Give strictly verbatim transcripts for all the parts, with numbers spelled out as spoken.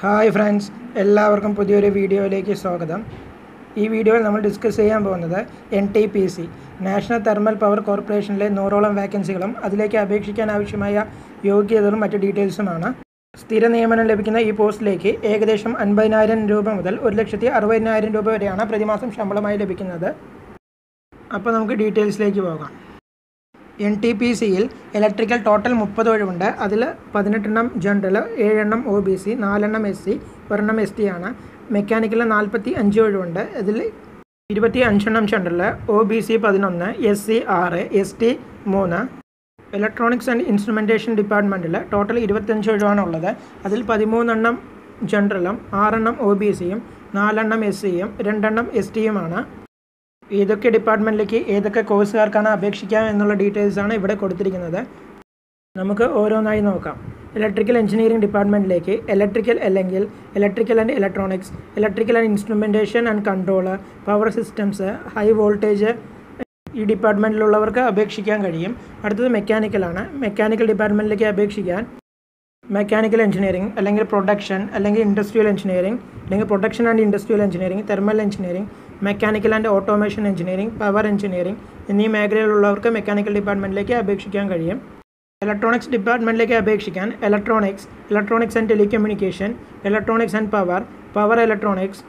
Hi friends, എല്ലാവർക്കും പുതിയൊരു വീഡിയോയിലേക്ക് സ്വാഗതം. ഈ വീഡിയോയിൽ നമ്മൾ ഡിസ്കസ് ചെയ്യാൻ പോകുന്നത് N T P C National Thermal Power കോർപ്പറേഷനിലെ നൂറോളം വാക്കൻസികളും അതിലേക്ക് അപേക്ഷിക്കാൻ ആവശ്യമായ യോഗ്യതകളും മറ്റ് ഡീറ്റെയിൽസുമാണ്. സ്ഥിര നിയമനം ലഭിക്കുന്ന ഈ പോസ്റ്റിലേക്ക് ഏകദേശം അൻപതിനായിരം രൂപ മുതൽ ഒരു ലക്ഷത്തി അറുപതിനായിരം രൂപ വരെയാണ് പ്രതിമാസം ശമ്പളമായി ലഭിക്കുന്നത്. അപ്പോൾ നമുക്ക് ഡീറ്റെയിൽസിലേക്ക് പോകാം. എൻ ടി പി സിയിൽ ഇലക്ട്രിക്കൽ ടോട്ടൽ മുപ്പത് ഒഴിവുണ്ട്. അതിൽ പതിനെട്ടെണ്ണം ജനറൽ, ഏഴെണ്ണം ഒ ബി സി, നാലെണ്ണം എസ് സി, ഒരെണ്ണം എസ് ടി ആണ്. മെക്കാനിക്കൽ നാൽപ്പത്തി അഞ്ച് ഒഴിവുണ്ട്. അതിൽ ഇരുപത്തി അഞ്ചെണ്ണം ജനറൽ, ഒ ബി സി പതിനൊന്ന്, എസ് സി ആറ്, എസ് ടി മൂന്ന്. ഇലക്ട്രോണിക്സ് ആൻഡ് ഇൻസ്ട്രുമെൻറ്റേഷൻ ഡിപ്പാർട്ട്മെൻറ്റിൽ ടോട്ടൽ ഇരുപത്തഞ്ച് ഒഴിവാണുള്ളത്. അതിൽ പതിമൂന്നെണ്ണം ജനറലും ആറെണ്ണം ഒ ബി സിയും നാലെണ്ണം എസ് സിയും രണ്ടെണ്ണം എസ് ടിയുമാണ്. ഏതൊക്കെ ഡിപ്പാർട്ട്മെൻറ്റിലേക്ക് ഏതൊക്കെ കോഴ്സുകാർക്കാണ് അപേക്ഷിക്കാം എന്നുള്ള ഡീറ്റെയിൽസാണ് ഇവിടെ കൊടുത്തിരിക്കുന്നത്. നമുക്ക് ഓരോന്നായി നോക്കാം. ഇലക്ട്രിക്കൽ എഞ്ചിനീയറിംഗ് ഡിപ്പാർട്ട്മെൻറ്റിലേക്ക് ഇലക്ട്രിക്കൽ അല്ലെങ്കിൽ electrical and electronics, electrical and instrumentation and control, power systems, high voltage ഈ ഡിപ്പാർട്ട്മെൻറ്റിലുള്ളവർക്ക് അപേക്ഷിക്കാൻ കഴിയും. അടുത്തത് മെക്കാനിക്കലാണ്. മെക്കാനിക്കൽ ഡിപ്പാർട്ട്മെൻറ്റിലേക്ക് അപേക്ഷിക്കാൻ മെക്കാനിക്കൽ എഞ്ചിനീയറിംഗ് അല്ലെങ്കിൽ പ്രൊഡക്ഷൻ അല്ലെങ്കിൽ ഇൻഡസ്ട്രിയൽ എഞ്ചിനീയറിംഗ് അല്ലെങ്കിൽ production and industrial engineering, thermal engineering, mechanical and automation engineering, power engineering എന്നീ മേഖലയിലുള്ളവർക്ക് മെക്കാനിക്കൽ ഡിപ്പാർട്ട്മെൻറ്റിലേക്ക് അപേക്ഷിക്കാൻ കഴിയും. ഇലക്ട്രോണിക്സ് ഡിപ്പാർട്ട്മെൻറ്റിലേക്ക് അപേക്ഷിക്കാൻ electronics, electronics and telecommunication, electronics and power, power electronics,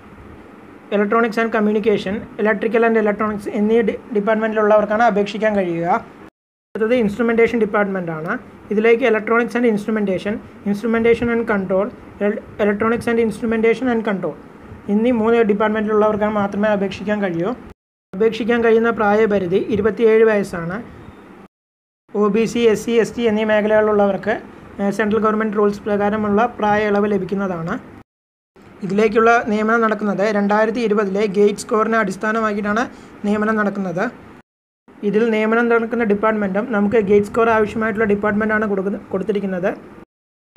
electronics and communication, electrical and electronics എന്നീ ഡിപ്പാർട്ട്മെൻറ്റിലുള്ളവർക്കാണ് അപേക്ഷിക്കാൻ കഴിയുക. അടുത്തത് ഇൻസ്ട്രുമെൻറ്റേഷൻ ഡിപ്പാർട്ട്മെൻറ്റാണ്. ഇതിലേക്ക് electronics and instrumentation, instrumentation and control, electronics and instrumentation and control എന്നീ മൂന്ന് ഡിപ്പാർട്ട്മെൻറ്റിലുള്ളവർക്ക് മാത്രമേ അപേക്ഷിക്കാൻ കഴിയൂ. അപേക്ഷിക്കാൻ കഴിയുന്ന പ്രായപരിധി ഇരുപത്തിയേഴ് വയസ്സാണ്. O B C, S C, S T എന്നീ മേഖലകളിലുള്ളവർക്ക് സെൻട്രൽ ഗവൺമെൻറ് റൂൾസ് പ്രകാരമുള്ള പ്രായ ഇളവ് ലഭിക്കുന്നതാണ്. ഇതിലേക്കുള്ള നിയമനം നടക്കുന്നത് രണ്ടായിരത്തി ഇരുപതിലെ ഗേറ്റ് സ്കോറിനെ അടിസ്ഥാനമാക്കിയിട്ടാണ് നിയമനം നടക്കുന്നത്. ഇതിൽ നിയമനം നടക്കുന്ന ഡിപ്പാർട്ട്മെൻറ്റും നമുക്ക് ഗേറ്റ് സ്കോർ ആവശ്യമായിട്ടുള്ള ഡിപ്പാർട്ട്മെൻറ്റാണ് കൊടുത്തിരിക്കുന്നത്.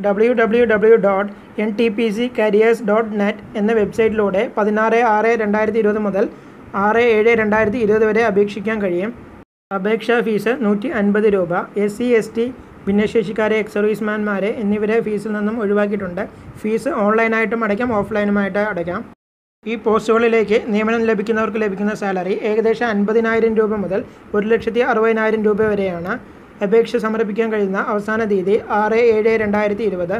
W W W dot N T P C careers dot net എന്ന വെബ്സൈറ്റിലൂടെ പതിനാറ് ആറ് രണ്ടായിരത്തി ഇരുപത് മുതൽ ആറ് ഏഴ് രണ്ടായിരത്തി ഇരുപത് വരെ അപേക്ഷിക്കാൻ കഴിയും. അപേക്ഷാ ഫീസ് നൂറ്റി അൻപത് രൂപ. എസ് സി, എസ് ടി, ഭിന്നശേഷിക്കാരെ, എക്സ് സർവീസ്മാൻമാരെ എന്നിവരെ ഫീസിൽ നിന്നും ഒഴിവാക്കിയിട്ടുണ്ട്. ഫീസ് ഓൺലൈനായിട്ടും അടയ്ക്കാം, ഓഫ്ലൈനുമായിട്ട് അടയ്ക്കാം. ഈ പോസ്റ്റുകളിലേക്ക് നിയമനം ലഭിക്കുന്നവർക്ക് ലഭിക്കുന്ന സാലറി ഏകദേശം അൻപതിനായിരം രൂപ മുതൽ ഒരു ലക്ഷത്തി അറുപതിനായിരം രൂപ വരെയാണ്. അപേക്ഷ സമർപ്പിക്കാൻ കഴിയുന്ന അവസാന തീയതി ആറ് ഏഴ് രണ്ടായിരത്തി ഇരുപത്.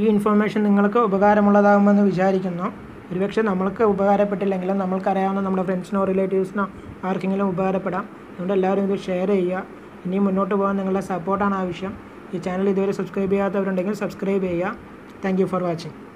ഈ ഇൻഫോർമേഷൻ നിങ്ങൾക്ക് ഉപകാരമുള്ളതാകുമെന്ന് വിചാരിക്കുന്നു. ഒരുപക്ഷെ നമ്മൾക്ക് ഉപകാരപ്പെട്ടില്ലെങ്കിലും നമ്മൾക്കറിയാവുന്ന നമ്മുടെ ഫ്രണ്ട്സിനോ റിലേറ്റീവ്സിനോ ആർക്കെങ്കിലും ഉപകാരപ്പെടാം. അതുകൊണ്ട് എല്ലാവരും ഇത് ഷെയർ ചെയ്യുക. ഇനി മുന്നോട്ട് പോകാൻ നിങ്ങളുടെ സപ്പോർട്ടാണ് ആവശ്യം. ഈ ചാനൽ ഇതുവരെ സബ്സ്ക്രൈബ് ചെയ്യാത്തവരുണ്ടെങ്കിൽ സബ്സ്ക്രൈബ് ചെയ്യുക. Thank you for watching.